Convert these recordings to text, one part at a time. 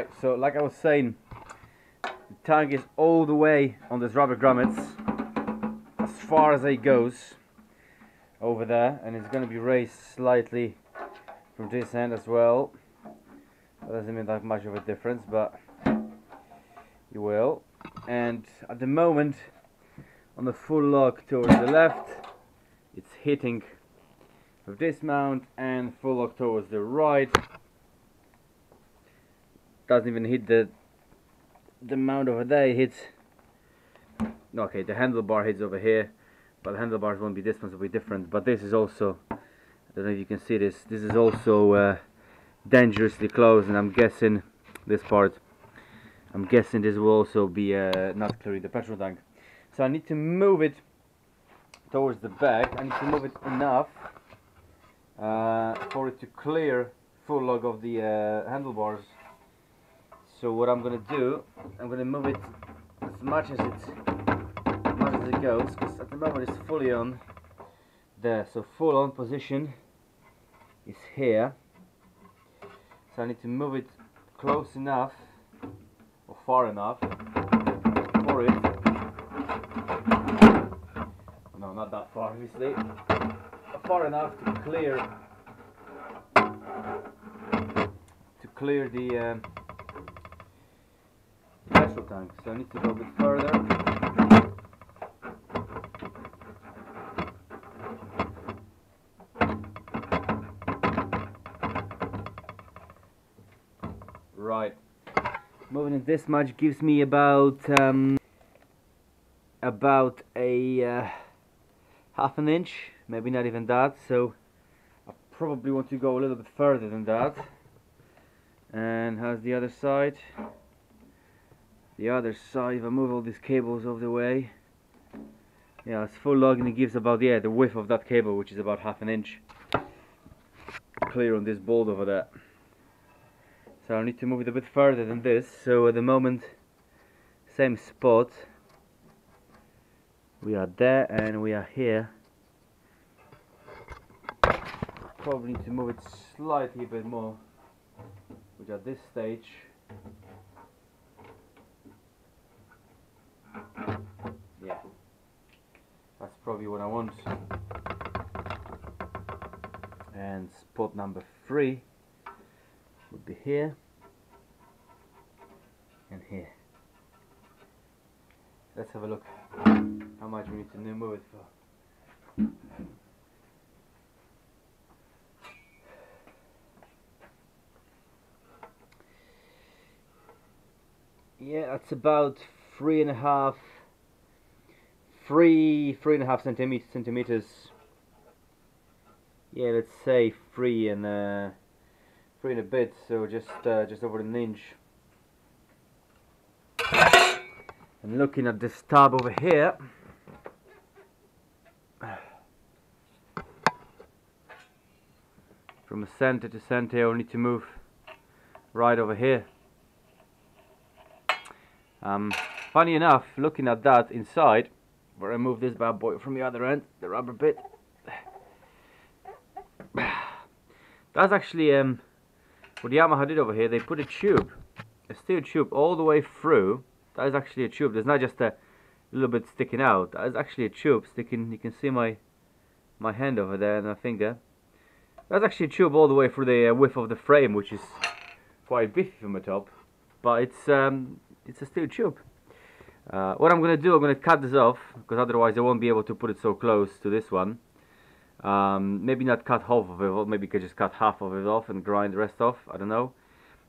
Right, so like I was saying, the tank is all the way on this rubber grommets as far as it goes over there, and it's going to be raised slightly from this end as well. That doesn't mean that much of a difference, but you will. And at the moment, on the full lock towards the left, it's hitting with this mount, and full lock towards the right doesn't even hit the mount over there. It hits, okay, the handlebar hits over here, but the handlebars won't be, this one's will be different. But this is also, I don't know if you can see this, this is also dangerously close, and I'm guessing this part, I'm guessing this will also be not clearing the petrol tank. So I need to move it towards the back. I need to move it enough for it to clear full log of the handlebars. So what I'm gonna do, I'm gonna move it as much as it goes, because at the moment it's fully on there. So full on position is here. So I need to move it close enough or far enough for it. No, not that far, obviously. Far enough to clear the petrol tank. So I need to go a bit further. Right. Moving it this much gives me about a half an inch, maybe not even that, so I probably want to go a little bit further than that. And how's the other side? The other side, if I move all these cables over the way, yeah, it's full log, and it gives about, yeah, the width of that cable, which is about half an inch clear on this bolt over there. So I need to move it a bit further than this. So at the moment, same spot, we are there and we are here. Probably need to move it slightly a bit more, which at this stage that's probably what I want. And spot number 3 would be here and here. Let's have a look how much we need to move it for. Yeah, that's about 3.5 centimeters. Yeah, let's say 3 and a bit. So just over an inch. And looking at this tab over here, from center to center, I'll need to move right over here. Funny enough, looking at that inside, where I move this bad boy from the other end, the rubber bit, that's actually what Yamaha did over here. They put a tube, a steel tube, all the way through. That is actually a tube. There's not just a little bit sticking out. That is actually a tube sticking. You can see my hand over there and my finger. That's actually a tube all the way through the width of the frame, which is quite beefy from the top, but it's a steel tube. What I'm going to do, I'm going to cut this off, because otherwise I won't be able to put it so close to this one. Maybe not cut half of it, or maybe you could just cut half of it off and grind the rest off, I don't know.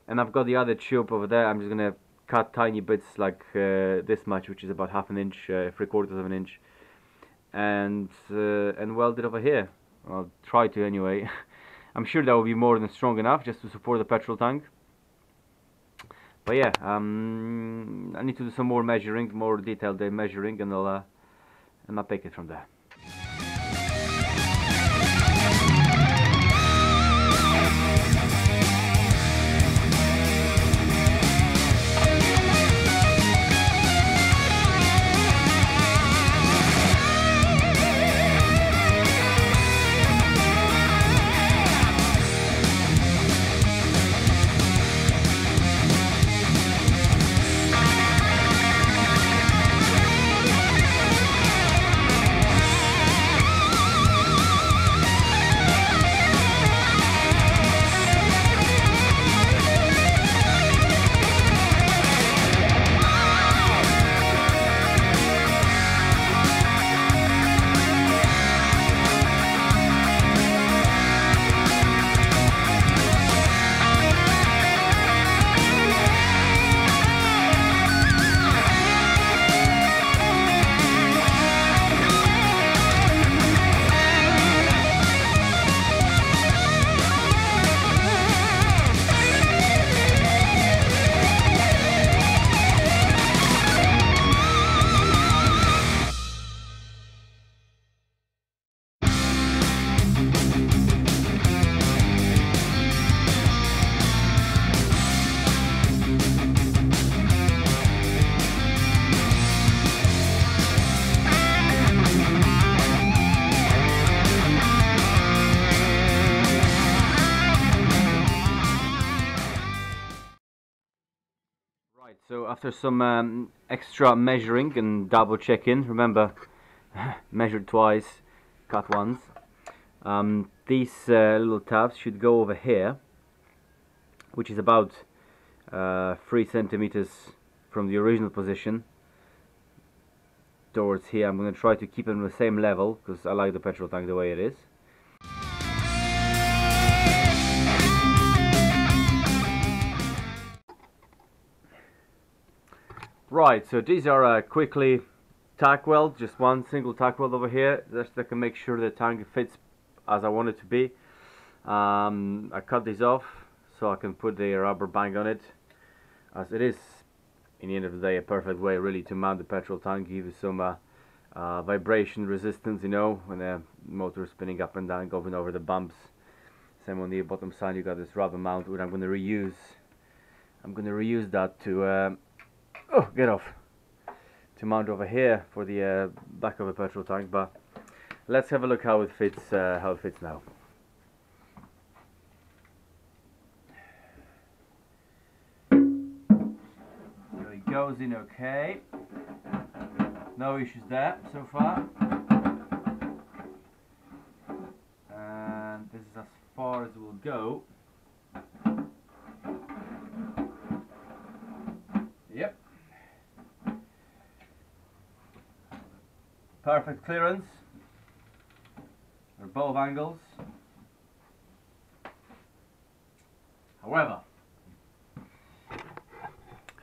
And I've got the other tube over there. I'm just going to cut tiny bits like this much, which is about half an inch, 3/4 of an inch, and weld it over here. I'll try to anyway. I'm sure that will be more than strong enough just to support the petrol tank. But yeah, I need to do some more measuring, more detailed measuring, and I'll take it from there. So after some extra measuring and double checking, remember, measured twice, cut once, these little tabs should go over here, which is about 3 centimeters from the original position towards here. I'm going to try to keep them the same level because I like the petrol tank the way it is. Right, so these are quickly tack weld, just one single tack weld over here, just so I can make sure the tank fits as I want it to be. I cut these off so I can put the rubber band on it, as it is, in the end of the day, a perfect way really to mount the petrol tank, give you some vibration resistance, you know, when the motor is spinning up and down, going over the bumps. Same on the bottom side, you got this rubber mount, which I'm going to reuse. I'm going to reuse that to oh, get off, to mount over here for the back of the petrol tank. But let's have a look how it fits now. So it goes in okay, no issues there so far, and this is as far as it will go. Perfect clearance at both angles.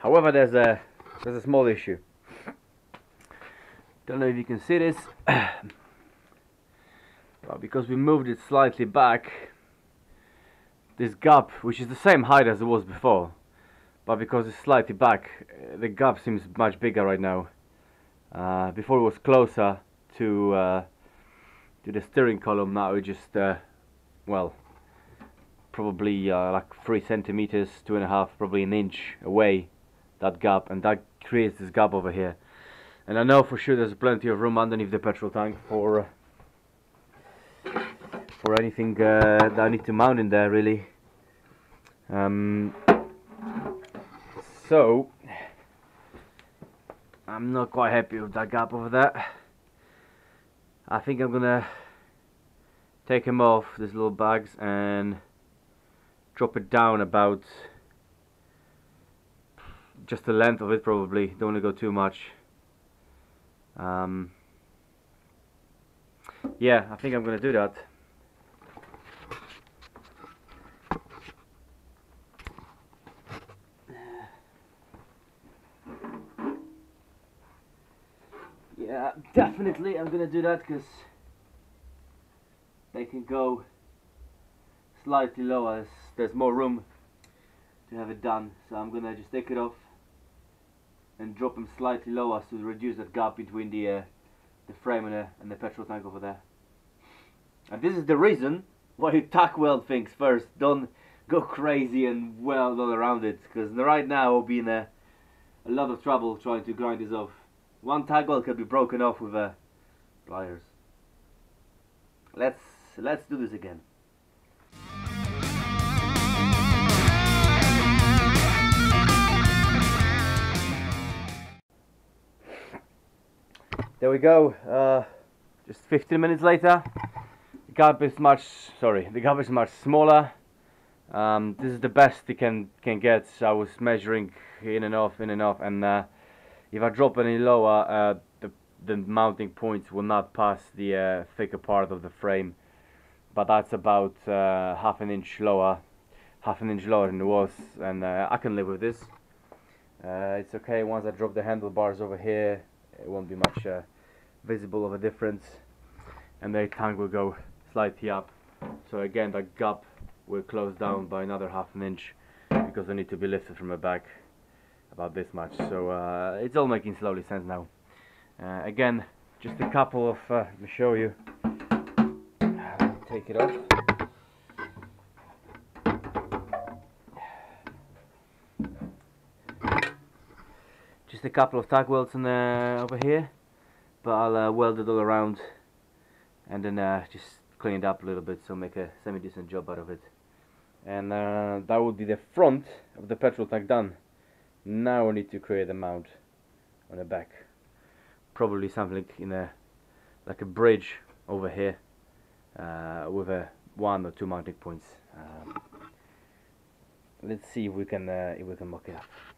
However, there's a small issue. Don't know if you can see this, but because we moved it slightly back, this gap, which is the same height as it was before, but because it's slightly back, the gap seems much bigger right now. Before it was closer to the steering column, now it just well, probably like 3 centimeters, 2.5, probably an inch away, that gap, and that creates this gap over here. And I know for sure there's plenty of room underneath the petrol tank for anything that I need to mount in there really. So I'm not quite happy with that gap over there. I think I'm gonna take him off, these little bags, and drop it down about just the length of it probably. Don't want to go too much. Yeah, I think I'm gonna do that. Yeah, definitely I'm going to do that, because they can go slightly lower, there's more room to have it done. So I'm going to just take it off and drop them slightly lower to reduce that gap between the frame and the petrol tank over there. And this is the reason why you tack weld things first. Don't go crazy and weld all around it, because right now I'll be in a lot of trouble trying to grind this off. One tack weld can be broken off with pliers. Let's do this again. There we go. Just 15 minutes later, the gap is much smaller. This is the best it can get. I was measuring in and off, and if I drop any lower, the mounting points will not pass the thicker part of the frame, but that's about half an inch lower than it was, and I can live with this. It's okay. Once I drop the handlebars over here, it won't be much visible of a difference, and the tank will go slightly up. So again, that gap will close down by another half an inch, because I need to be lifted from the back about this much. So it's all making slowly sense now. Again, just a couple of let me show you. Take it off. Just a couple of tack welds in over here, but I'll weld it all around and then just clean it up a little bit, so make a semi-decent job out of it. And that would be the front of the petrol tank done. Now I need to create a mount on the back, probably something in a like a bridge over here with a 1 or 2 mounting points. Let's see if we can mock it up.